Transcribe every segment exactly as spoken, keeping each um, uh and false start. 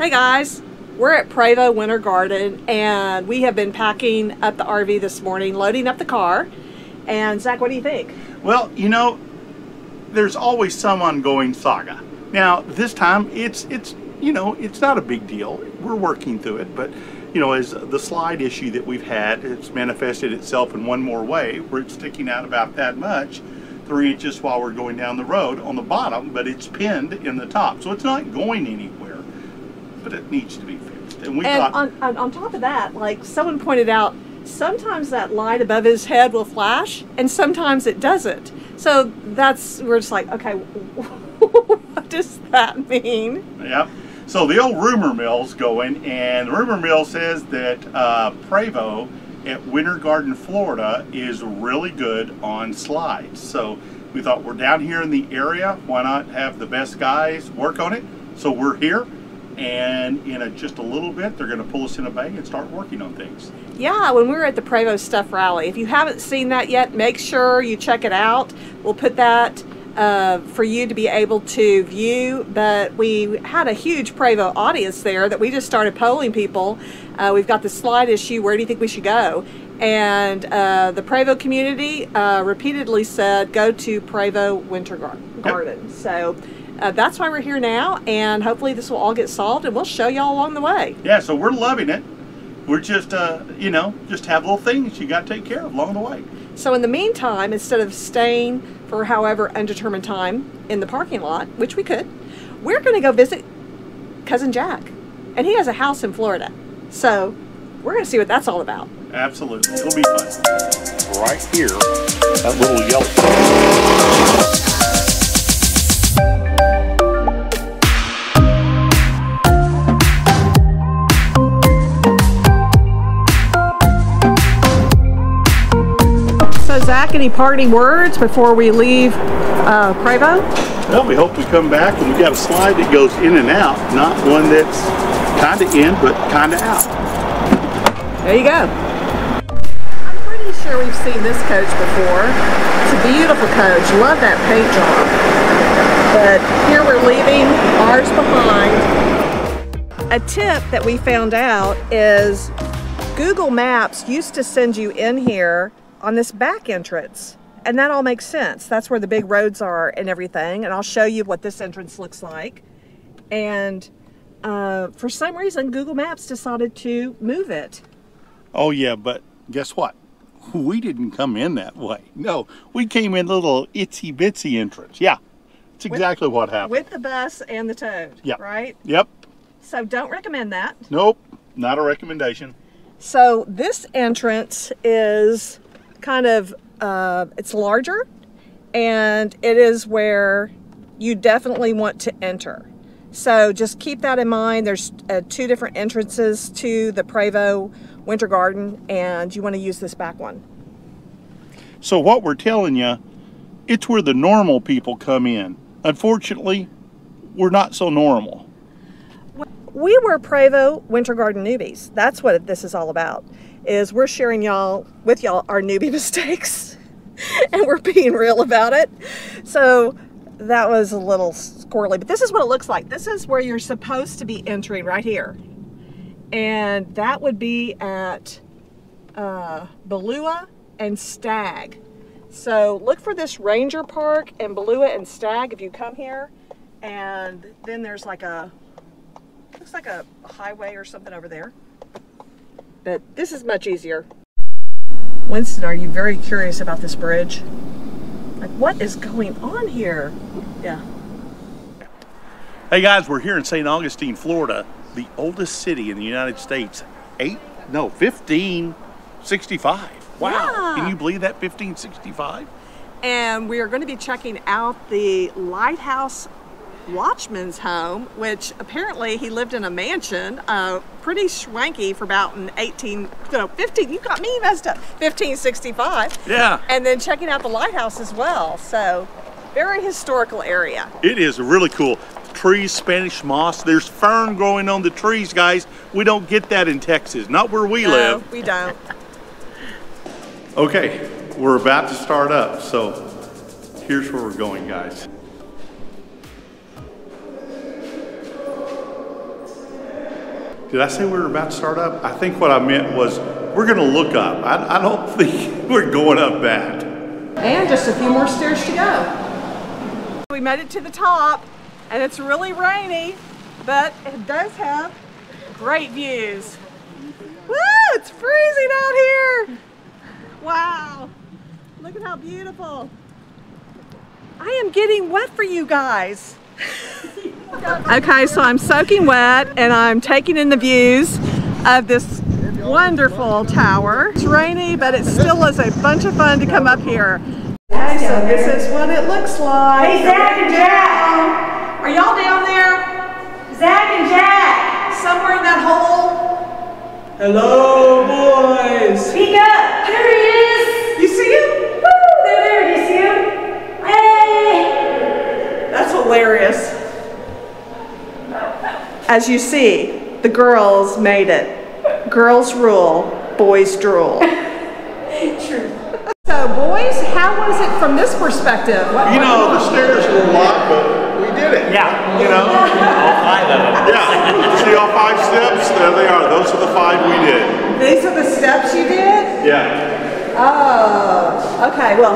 Hey guys, we're at Prevost Winter Garden and we have been packing up the R V this morning, loading up the car. And Zach, what do you think? Well, you know, there's always some ongoing saga. Now this time it's, it's you know, it's not a big deal. We're working through it, but you know, as the slide issue that we've had, it's manifested itself in one more way. We're sticking out about that much, three inches while we're going down the road on the bottom, but it's pinned in the top. So it's not going anywhere. But it needs to be fixed. And we and thought, on, on, on top of that, like someone pointed out, sometimes that light above his head will flash and sometimes it doesn't. So that's, we're just like, okay, what does that mean? Yeah. So the old rumor mill's going, and the rumor mill says that uh, Prevost at Winter Garden, Florida is really good on slides. So we thought, we're down here in the area, why not have the best guys work on it? So we're here. And in a, just a little bit, they're going to pull us in a bag and start working on things. Yeah, when we were at the Prevost Stuff Rally, if you haven't seen that yet, make sure you check it out. We'll put that uh, for you to be able to view. But we had a huge Prevost audience there that we just started polling people. Uh, we've got the slide issue, where do you think we should go? And uh, the Prevost community uh, repeatedly said, go to Prevost Winter Gar Garden. Yep. So. Uh, that's why we're here now, and hopefully this will all get solved and we'll show y'all along the way. Yeah, so we're loving it. We're just, uh, you know, just have little things you got to take care of along the way. So in the meantime, instead of staying for however undetermined time in the parking lot, which we could, we're going to go visit Cousin Jack. And he has a house in Florida. So we're going to see what that's all about. Absolutely. It'll be fun. Right here, that little yellow. Zach, any parting words before we leave uh, Prevost? Well, we hope we come back and we got a slide that goes in and out, not one that's kind of in but kind of out. There you go. I'm pretty sure we've seen this coach before. It's a beautiful coach. Love that paint job. But here we're leaving ours behind. A tip that we found out is Google Maps used to send you in here on this back entrance, and that all makes sense. That's where the big roads are and everything, and I'll show you what this entrance looks like. And uh, for some reason Google Maps decided to move it. Oh yeah, but guess what? We didn't come in that way. No, we came in a little itsy bitsy entrance. Yeah, it's exactly with, what happened. With the bus and the toad, yep. Right? Yep. So don't recommend that. Nope, not a recommendation. So this entrance is kind of uh, it's larger, and it is where you definitely want to enter, so just keep that in mind. There's uh, two different entrances to the Prevost Winter Garden, and you want to use this back one. So what we're telling you, it's where the normal people come in. Unfortunately, we're not so normal. We were Prevost Winter Garden newbies. That's what this is all about, is we're sharing y'all with y'all our newbie mistakes and we're being real about it. So that was a little squirrely, but this is what it looks like. This is where you're supposed to be entering, right here. And that would be at uh, Balua and Stag. So look for this Ranger Park and Balua and Stag if you come here. And then there's like a, looks like a highway or something over there. But this is much easier. Winston, are you very curious about this bridge? Like, what is going on here? Yeah. Hey guys, we're here in Saint Augustine, Florida, the oldest city in the United States. Eight, no, fifteen sixty-five. Wow, yeah. Can you believe that, fifteen sixty-five? And we are going to be checking out the lighthouse watchman's home, which apparently he lived in a mansion, uh, pretty swanky, for about an eighteen, no, fifteen, you got me messed up, fifteen sixty-five. Yeah. And then checking out the lighthouse as well. So very historical area. It is really cool. Trees, Spanish moss. There's fern growing on the trees, guys. We don't get that in Texas. Not where we no, live. We don't. Okay, we're about to start up. So here's where we're going, guys. Did I say we were about to start up? I think what I meant was we're going to look up. I, I don't think we're going up that. And just a few more stairs to go. We made it to the top, and it's really rainy, but it does have great views. Woo! It's freezing out here. Wow. Look at how beautiful. I am getting wet for you guys. Okay, so I'm soaking wet and I'm taking in the views of this wonderful tower. It's rainy, but it still is a bunch of fun to come up here. Okay, so this is what it looks like. Hey, Zach and Jack! Are y'all down there? Zach and Jack! Somewhere in that hole? Hello, boys! Peek up! There he is! You see him? Woo! They're there, do you see him? Hey! That's hilarious. As you see, the girls made it. Girls rule, boys drool. True. So boys, how was it from this perspective? What, you what know, the stairs were locked, but we did it. Yeah. You know? All five of them. Yeah. See all five steps? There they are. Those are the five we did. These are the steps you did? Yeah. Oh, okay, well,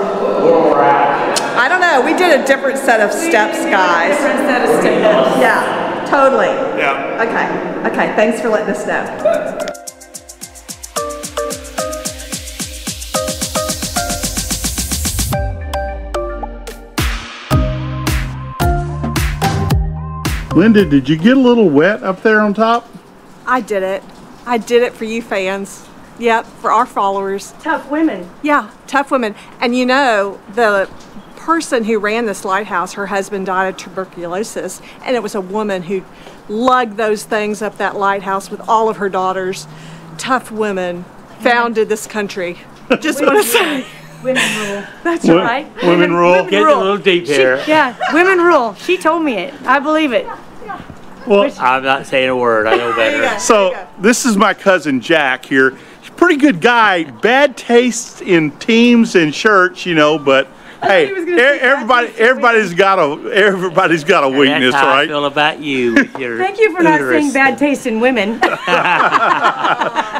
I don't know. We did a different set of steps, guys. Different set of steps. Yeah. Totally. Yeah. Okay. Okay. Thanks for letting us know. Linda, did you get a little wet up there on top? I did it. I did it for you fans. Yep. For our followers. Tough women. Yeah. Tough women. And you know, the person who ran this lighthouse, her husband died of tuberculosis, and it was a woman who lugged those things up that lighthouse with all of her daughters. Tough women founded this country. Just want to say, women rule. That's w right. Women, women rule. Women Getting rule. a little deep here. She, yeah, women rule. She told me it. I believe it. Well, I'm not saying a word. I know better. Go, so this is my cousin Jack here. He's a pretty good guy. Bad taste in teams and shirts, you know, but. Hey, he everybody, everybody's got a, everybody's got a weakness, that's how right? I feel about you. With your Thank you for not saying bad taste in women.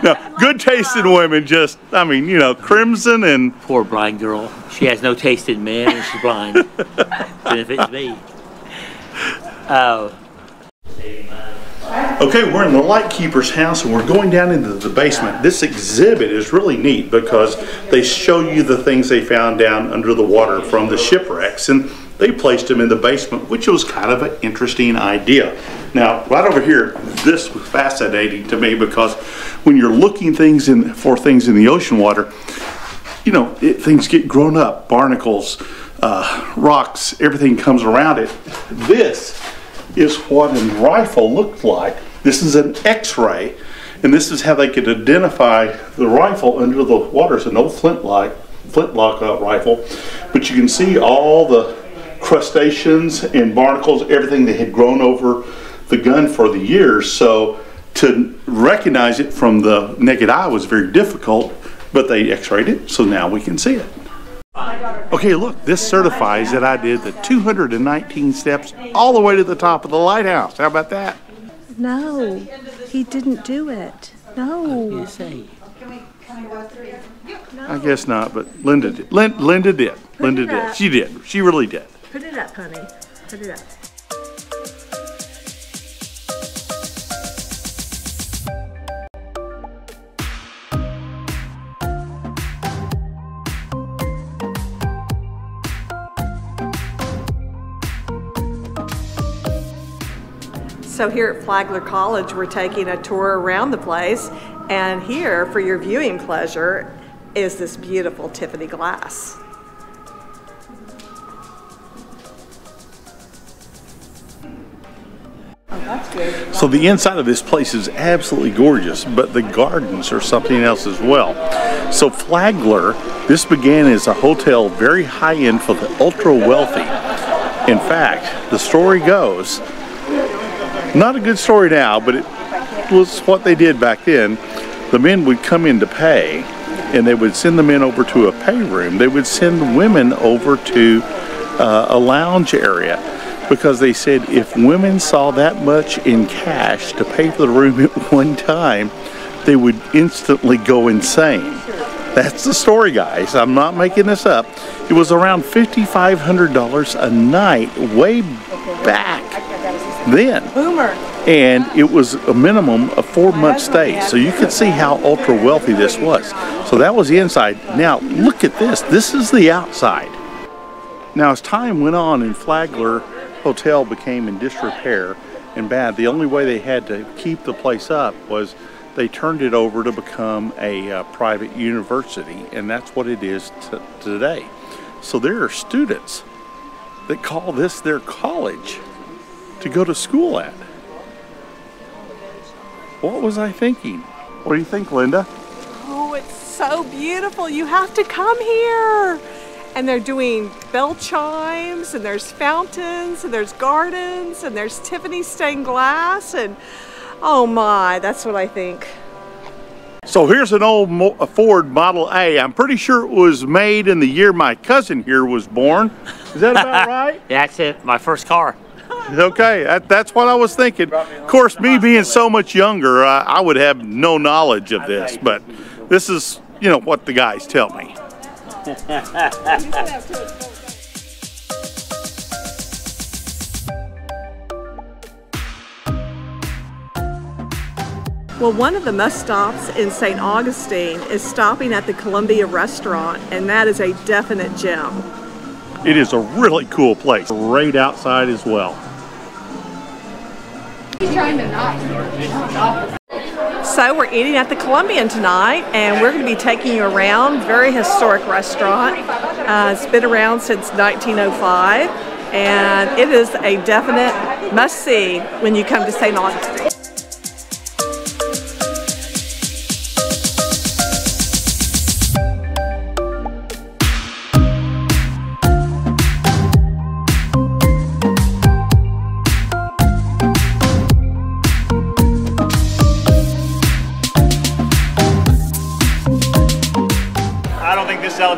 No, good taste in women. Just, I mean, you know, crimson and poor blind girl. She has no taste in men, and she's blind. Benefits me. Oh. Okay, we're in the lightkeeper's house and we're going down into the basement. This exhibit is really neat because they show you the things they found down under the water from the shipwrecks, and they placed them in the basement, which was kind of an interesting idea. Now, right over here, this was fascinating to me because when you're looking things in, for things in the ocean water, you know, it, things get grown up, barnacles, uh, rocks, everything comes around it. This is what a rifle looked like. This is an X-ray, and this is how they could identify the rifle under the water. It's an old flintlock, flintlock uh, rifle, but you can see all the crustaceans and barnacles, everything that had grown over the gun for the years. So to recognize it from the naked eye was very difficult, but they X-rayed it, so now we can see it. Okay, look, this certifies that I did the two hundred nineteen steps all the way to the top of the lighthouse. How about that? No, he didn't do it. No. I, say. I guess not, but Linda did. Lin Linda did. Put Linda did. Up. She did. She really did. Put it up, honey. Put it up. So here at Flagler College, we're taking a tour around the place, and here for your viewing pleasure is this beautiful Tiffany glass. Oh, that's good. So the inside of this place is absolutely gorgeous, but the gardens are something else as well. So Flagler, this began as a hotel, very high end for the ultra wealthy. In fact, the story goes, not a good story now, but it was what they did back then. The men would come in to pay, and they would send the men over to a pay room. They would send women over to uh, a lounge area. because they said if women saw that much in cash to pay for the room at one time, they would instantly go insane. That's the story, guys. I'm not making this up. It was around fifty-five hundred dollars a night way back then. Boomer. And it was a minimum of four-month stay. So you could see how ultra-wealthy this was. So that was the inside. Now, look at this. This is the outside. Now, as time went on and Flagler Hotel became in disrepair and bad, the only way they had to keep the place up was they turned it over to become a uh, private university, and that's what it is t today. So there are students that call this their college to go to school at. What was I thinking? What do you think, Linda? Oh, it's so beautiful. You have to come here. And they're doing bell chimes, and there's fountains, and there's gardens, and there's Tiffany stained glass, and oh my, that's what I think. So here's an old Mo a Ford Model A. I'm pretty sure it was made in the year my cousin here was born. Is that about right? Yeah, that's it. My first car. Okay, that, that's what I was thinking. Of course, me being so much younger, I, I would have no knowledge of this, but this is, you know, what the guys tell me. Well, one of the must stops in Saint Augustine is stopping at the Columbia restaurant, and that is a definite gem. It is a really cool place. Right outside as well. So we're eating at the Columbian tonight, and we're going to be taking you around. Very historic restaurant. Uh, it's been around since nineteen oh five, and it is a definite must-see when you come to Saint Augustine.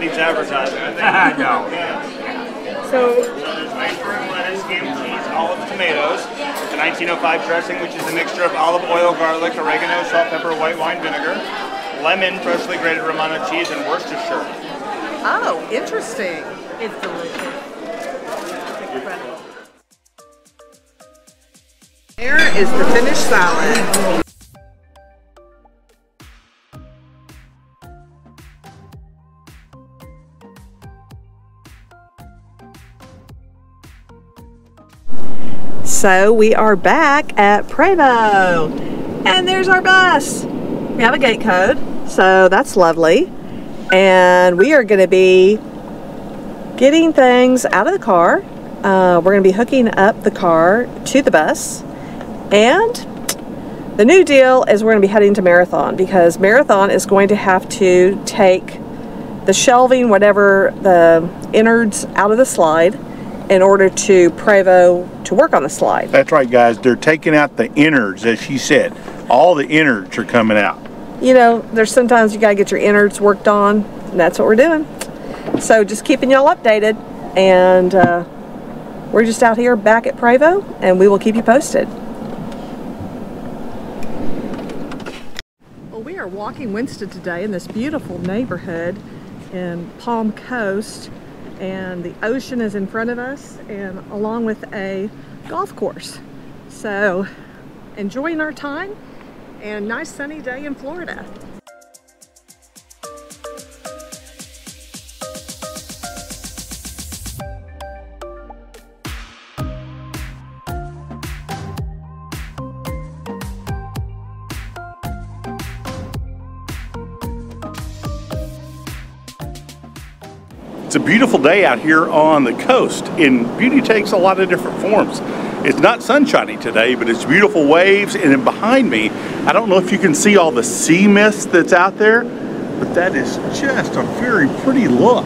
Needs advertising. No. So, nice room, lettuce, game, cheese, olive, tomatoes, the nineteen oh five dressing, which is a mixture of olive oil, garlic, oregano, salt, pepper, white wine, vinegar, lemon, freshly grated Romano cheese, and Worcestershire. Oh, interesting. It's delicious. It's incredible. Here is the finished salad. So we are back at Prevost, and there's our bus. We have a gate code, so that's lovely. And we are going to be getting things out of the car. Uh, we're going to be hooking up the car to the bus. And the new deal is we're going to be heading to Marathon, because Marathon is going to have to take the shelving, whatever the innards, out of the slide in order to Prevost to work on the slide. That's right, guys. They're taking out the innards, as she said. All the innards are coming out. You know, there's sometimes you gotta get your innards worked on, and that's what we're doing. So just keeping y'all updated, and uh, we're just out here back at Prevost, and we will keep you posted. Well, we are walking Winston today in this beautiful neighborhood in Palm Coast, and the ocean is in front of us, and along with a golf course. So enjoying our time, and nice sunny day in Florida. It's a beautiful day out here on the coast, and beauty takes a lot of different forms. It's not sunshiny today, but it's beautiful waves, and then behind me, I don't know if you can see all the sea mist that's out there, but that is just a very pretty look.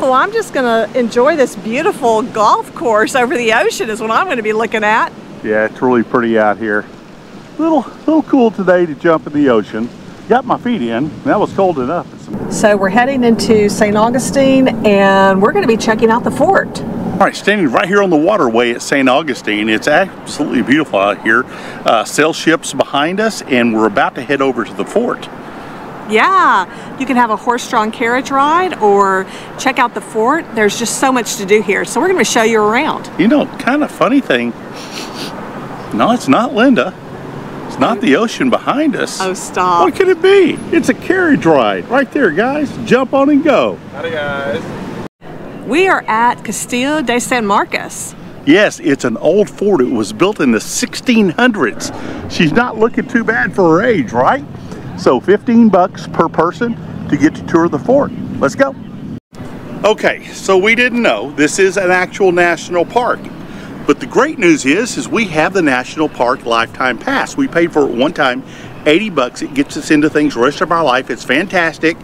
Well, I'm just gonna enjoy this beautiful golf course over the ocean is what I'm gonna be looking at. Yeah, it's really pretty out here. Little, little cool today to jump in the ocean. Got my feet in, that was cold enough. So we're heading into Saint Augustine, and we're going to be checking out the fort. All right, standing right here on the waterway at Saint Augustine. It's absolutely beautiful out here. Uh, sail ships behind us, and we're about to head over to the fort. Yeah, you can have a horse-drawn carriage ride or check out the fort. There's just so much to do here, so we're going to show you around. You know, kind of funny thing. No, it's not Linda. It's not the ocean behind us. Oh, stop. What could it be? It's a carriage ride. Right there, guys. Jump on and go. Howdy, guys. We are at Castillo de San Marcos. Yes, it's an old fort. It was built in the sixteen hundreds. She's not looking too bad for her age, right? So fifteen bucks per person to get to tour the fort. Let's go. Okay, so we didn't know this is an actual national park. But the great news is, is we have the National Park Lifetime Pass. We paid for it one time, eighty bucks. It gets us into things the rest of our life. It's fantastic.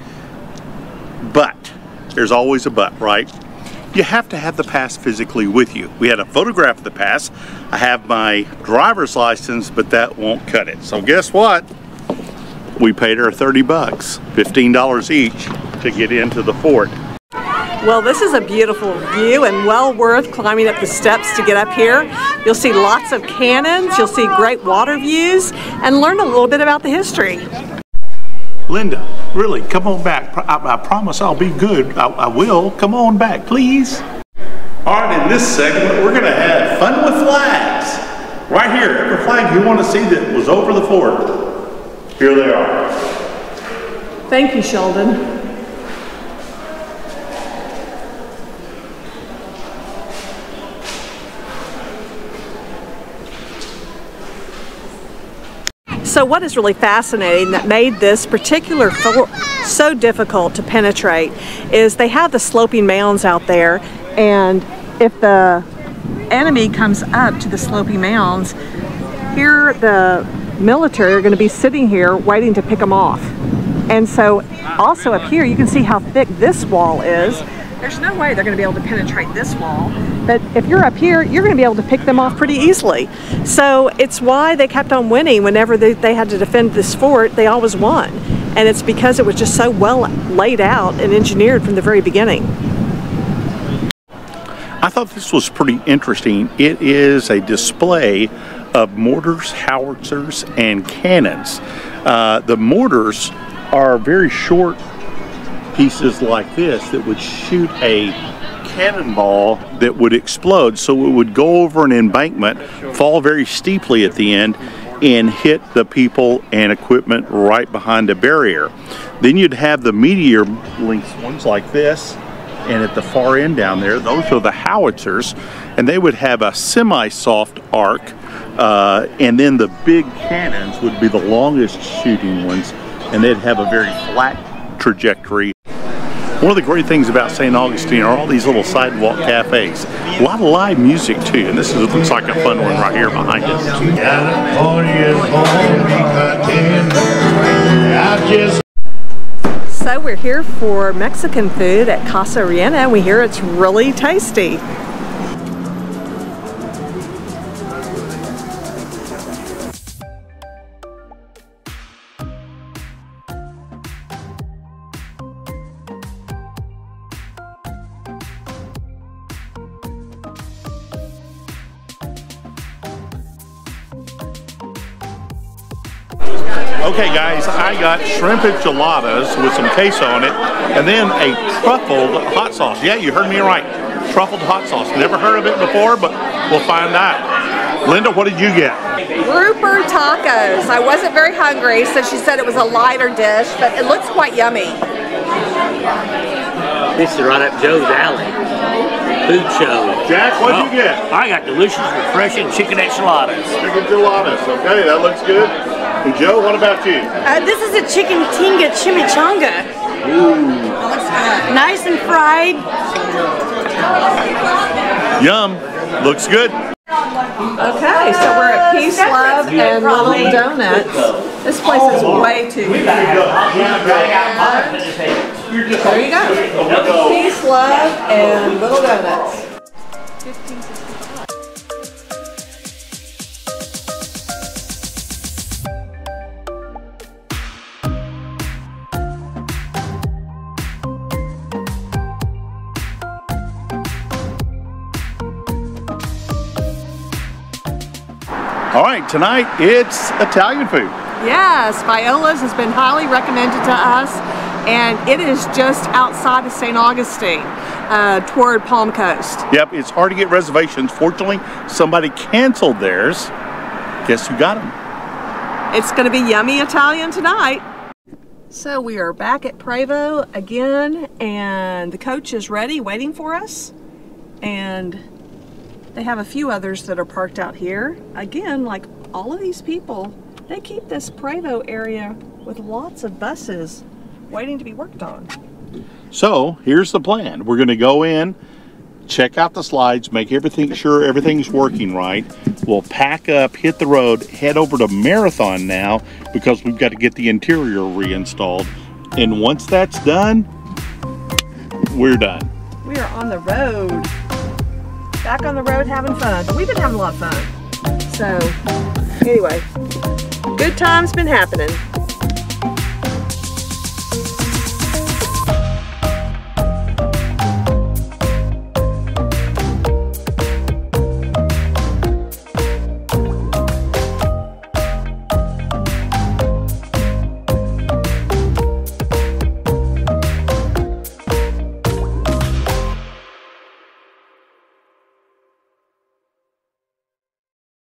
But there's always a but, right? You have to have the pass physically with you. We had a photograph of the pass. I have my driver's license, but that won't cut it. So guess what? We paid her thirty bucks, fifteen dollars each to get into the fort. Well, this is a beautiful view and well worth climbing up the steps to get up here. You'll see lots of cannons, you'll see great water views, and learn a little bit about the history. Linda, really, come on back. I, I promise I'll be good. I, I will. Come on back, please. All right, in this segment, we're going to have fun with flags. Right here, every flag you want to see that was over the fort. Here they are. Thank you, Sheldon. So what is really fascinating that made this particular fort so difficult to penetrate is they have the sloping mounds out there, and if the enemy comes up to the sloping mounds, here the military are going to be sitting here waiting to pick them off. And so also up here you can see how thick this wall is. There's no way they're going to be able to penetrate this wall. But if you're up here, you're going to be able to pick them off pretty easily. So it's why they kept on winning whenever they, they had to defend this fort. They always won. And it's because it was just so well laid out and engineered from the very beginning. I thought this was pretty interesting. It is a display of mortars, howitzers, and cannons. Uh, the mortars are very short pieces like this that would shoot a cannonball that would explode, so it would go over an embankment, fall very steeply at the end, and hit the people and equipment right behind a barrier. Then you'd have the meteor length ones like this, and at the far end down there, those are the howitzers, and they would have a semi-soft arc, uh, and then the big cannons would be the longest shooting ones, and they'd have a very flat trajectory. One of the great things about Saint Augustine are all these little sidewalk cafes. A lot of live music too, and this is, looks like a fun one right here behind us. So we're here for Mexican food at Casa Riena, and we hear it's really tasty. Okay guys, I got shrimp enchiladas with some queso on it, and then a truffled hot sauce. Yeah, you heard me right. Truffled hot sauce. Never heard of it before, but we'll find out. Linda, what did you get? Grouper tacos. I wasn't very hungry, so she said it was a lighter dish, but it looks quite yummy. This is right up Joe's alley. Food show. Jack, what'd oh, you get? I got delicious, refreshing chicken enchiladas. Chicken enchiladas. Okay, that looks good. And Joe, what about you? Uh, this is a chicken tinga chimichanga. Ooh. Nice and fried. Yum. Looks good. Okay, so we're at Peace, Love, and Little Donuts. This place is way too good. There you go. Peace, Love, and Little Donuts. All right, tonight it's Italian food. Yes, Viola's has been highly recommended to us, and it is just outside of Saint Augustine, uh, toward Palm Coast. Yep, it's hard to get reservations. Fortunately, somebody canceled theirs. Guess who got them? It's going to be yummy Italian tonight. So we are back at Prevost again, and the coach is ready, waiting for us. And they have a few others that are parked out here. Again, like all of these people, they keep this Prevost area with lots of buses waiting to be worked on. So here's the plan. We're going to go in, check out the slides, make everything sure everything's working right. We'll pack up, hit the road, head over to Marathon now because we've got to get the interior reinstalled. And once that's done, we're done. We are on the road. Back on the road having fun. But we've been having a lot of fun. So anyway, good time's been happening.